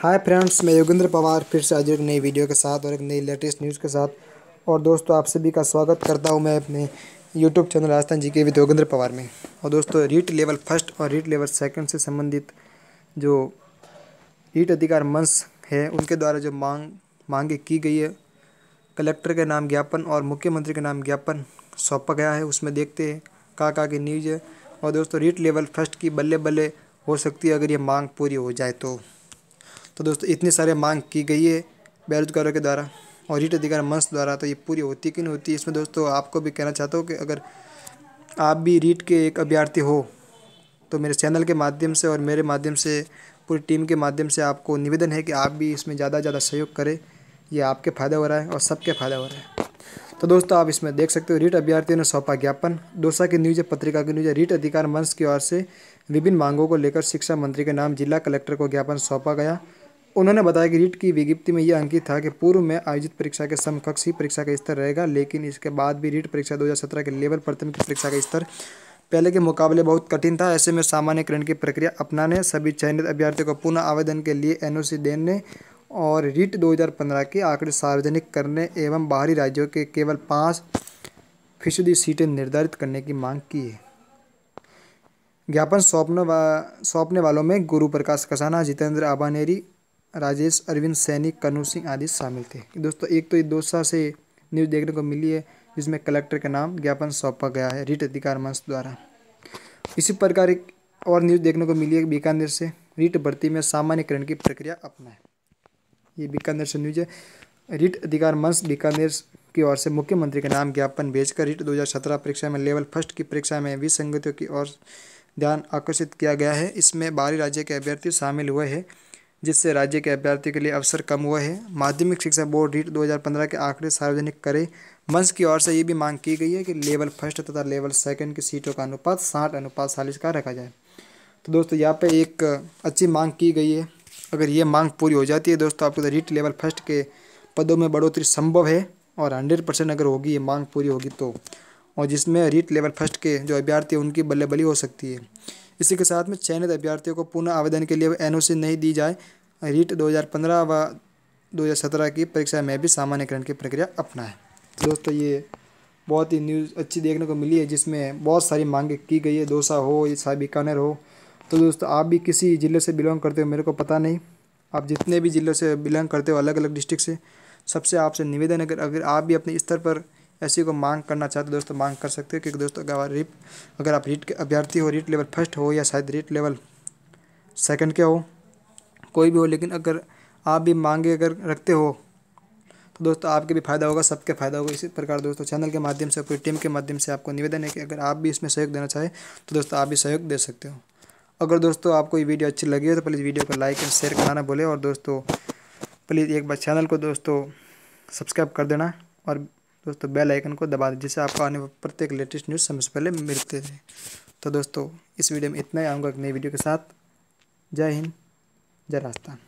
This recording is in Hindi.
हाय फ्रेंड्स, मैं योगेंद्र पवार फिर से आज एक नई वीडियो के साथ और एक नई लेटेस्ट न्यूज़ के साथ। और दोस्तों आप सभी का स्वागत करता हूं मैं अपने YouTube channel Rajasthan GK with Yogendra Pawar में। और दोस्तों रीट लेवल फर्स्ट और रीट लेवल सेकंड से संबंधित जो रीट अधिकार मंच है उनके द्वारा जो मांगे की गई है, कलेक्टर के नाम ज्ञापन और मुख्यमंत्री के नाम ज्ञापन सौंपा गया है, उसमें देखते हैं का की न्यूज़ है। और दोस्तों रीट लेवल फर्स्ट की बल्ले बल्ले हो सकती है अगर ये मांग पूरी हो जाए तो दोस्तों इतनी सारे मांग की गई है बेरोजगारों के द्वारा और रीट अधिकार मंच द्वारा, तो ये पूरी होती कि नहीं होती। इसमें दोस्तों आपको भी कहना चाहता हूँ कि अगर आप भी रीट के एक अभ्यर्थी हो तो मेरे चैनल के माध्यम से और मेरे माध्यम से पूरी टीम के माध्यम से आपको निवेदन है कि आप भी इसमें ज़्यादा से ज़्यादा सहयोग करें। ये आपके फ़ायदा हो रहा है और सबके फ़ायदा हो रहा है। तो दोस्तों आप इसमें देख सकते हो, रीट अभ्यर्थियों ने सौंपा ज्ञापन। दोसा की न्यूज़ पत्रिका की न्यूज़, रीट अधिकार मंच की ओर से विभिन्न मांगों को लेकर शिक्षा मंत्री के नाम जिला कलेक्टर को ज्ञापन सौंपा गया। उन्होंने बताया कि रीट की विज्ञप्ति में यह अंकित था कि पूर्व में आयोजित परीक्षा के समकक्ष ही परीक्षा का स्तर रहेगा, लेकिन इसके बाद भी रीट परीक्षा 2017 के लेवल प्रथम की परीक्षा का स्तर पहले के मुकाबले बहुत कठिन था। ऐसे में सामान्यकरण की प्रक्रिया अपनाने, सभी चयनित अभ्यर्थियों को पुनः आवेदन के लिए NOC देने और रीट 2015 के आंकड़े सार्वजनिक करने एवं बाहरी राज्यों के केवल 5% सीटें निर्धारित करने की मांग की है। ज्ञापन सौंपने वालों में गुरु प्रकाश कसाना, जितेंद्र आबानेरी, राजेश अरविंद सैनी, कनु सिंह आदि शामिल थे। दोस्तों एक तो ये दोसा से न्यूज़ देखने को मिली है जिसमें कलेक्टर के नाम ज्ञापन सौंपा गया है रीट अधिकार मंच द्वारा। इसी प्रकार एक और न्यूज़ देखने को मिली है बीकानेर से, रीट भर्ती में सामान्यकरण की प्रक्रिया अपनाएं। ये बीकानेर से न्यूज़ है, रीट अधिकार मंच बीकानेर की ओर से मुख्यमंत्री के नाम ज्ञापन भेजकर रीट 2017 परीक्षा में लेवल फर्स्ट की परीक्षा में विसंगतियों की ओर ध्यान आकर्षित किया गया है। इसमें बाहरी राज्य के अभ्यर्थी शामिल हुए हैं, जिससे राज्य के अभ्यर्थियों के लिए अवसर कम हुआ है। माध्यमिक शिक्षा बोर्ड रीट 2015 के आंकड़े सार्वजनिक करे। मंच की ओर से ये भी मांग की गई है कि लेवल फर्स्ट तथा लेवल सेकंड की सीटों का अनुपात 60:40 का रखा जाए। तो दोस्तों यहाँ पे एक अच्छी मांग की गई है। अगर ये मांग पूरी हो जाती है दोस्तों आपको तो रीट लेवल फर्स्ट के पदों में बढ़ोतरी संभव है और 100% अगर होगी, ये मांग पूरी होगी तो, और जिसमें रीट लेवल फर्स्ट के जो अभ्यर्थी उनकी बल्ले बल्ली हो सकती है। इसी के साथ में चयनित अभ्यर्थियों को पुनः आवेदन के लिए NOC नहीं दी जाए। रीट 2015 व 2017 की परीक्षा में भी सामान्यकरण की प्रक्रिया अपनाएं। दोस्तों ये बहुत ही न्यूज़ अच्छी देखने को मिली है जिसमें बहुत सारी मांगें की गई है, दोसा हो या बीकानेर हो। तो दोस्तों आप भी किसी ज़िले से बिलोंग करते हो, मेरे को पता नहीं, आप जितने भी ज़िलों से बिलोंग करते हो अलग अलग डिस्ट्रिक्ट से, सबसे आपसे निवेदन है अगर आप भी अपने स्तर पर ऐसी को मांग करना चाहते हो दोस्तों मांग कर सकते हो। क्योंकि दोस्तों अगर आप रीट के अभ्यर्थी हो, रीट लेवल फर्स्ट हो या शायद रीट लेवल सेकंड के हो, कोई भी हो, लेकिन अगर आप भी मांगे अगर रखते हो तो दोस्तों आपके भी फ़ायदा होगा, सबके फ़ायदा होगा। इसी प्रकार दोस्तों चैनल के माध्यम से, पूरी टीम के माध्यम से आपको निवेदन है कि अगर आप भी इसमें सहयोग देना चाहें तो दोस्तों आप भी सहयोग दे सकते हो। अगर दोस्तों आपको ये वीडियो अच्छी लगी हो तो प्लीज़ वीडियो को लाइक एंड शेयर करना ना भूलें। और दोस्तों प्लीज़ एक बार चैनल को दोस्तों सब्सक्राइब कर देना और दोस्तों बेल आइकन को दबा दें, जिससे आपको आने वाले प्रत्येक लेटेस्ट न्यूज़ सबसे पहले मिलते रहे। तो दोस्तों इस वीडियो में इतना ही, आऊँगा एक नई वीडियो के साथ। जय हिंद, जय राजस्थान।